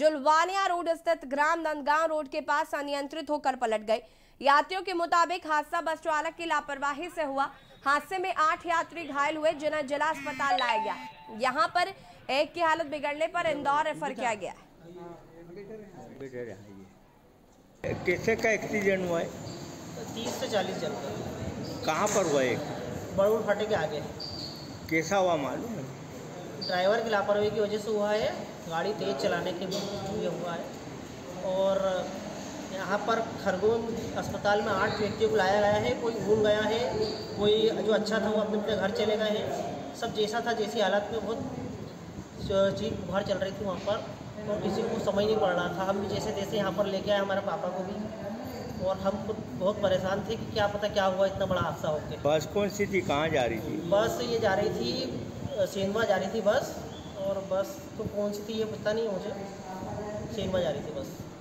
Julwania road स्थित ग्राम Nandgaon road के पास अनियंत्रित होकर पलट गए। यात्रियों के मुताबिक हादसा बस चालक की लापरवाही से हुआ। हादसे में 8 यात्री घायल हुए, जिन्हें जिला अस्पताल लाया गया। यहां पर एक की हालत बिगड़ने पर इंदौर रेफर किया गया। कैसे का एक्सीडेंट हुआ है? 30 से 40 जन। कहाँ पर हुआ? एक बड़ूर फाटे के आगे। कैसा हुआ मालूम? ड्राइवर की लापरवाही की वजह से हुआ है, गाड़ी तेज चलाने के लिए हुआ है। और यहाँ पर खरगोन अस्पताल में 8 व्यक्तियों को लाया गया है। कोई घूम गया है, कोई जो अच्छा था वो अपने अपने घर चले गए हैं। सब जैसा था जैसी हालत में बहुत चीख बुहार चल रही थी वहाँ पर, और किसी को समझ नहीं पड़ रहा था। हम भी जैसे तैसे यहाँ पर लेके आए हमारे पापा को भी, और हम खुद बहुत परेशान थे कि क्या पता क्या हुआ, इतना बड़ा हादसा हो गया। बस कौन सी थी, कहाँ जा रही थी? बस ये जा रही थी, सेंधवा जा रही थी बस। और बस तो कौन सी थी ये पता नहीं मुझे, सेंधवा जा रही थी बस।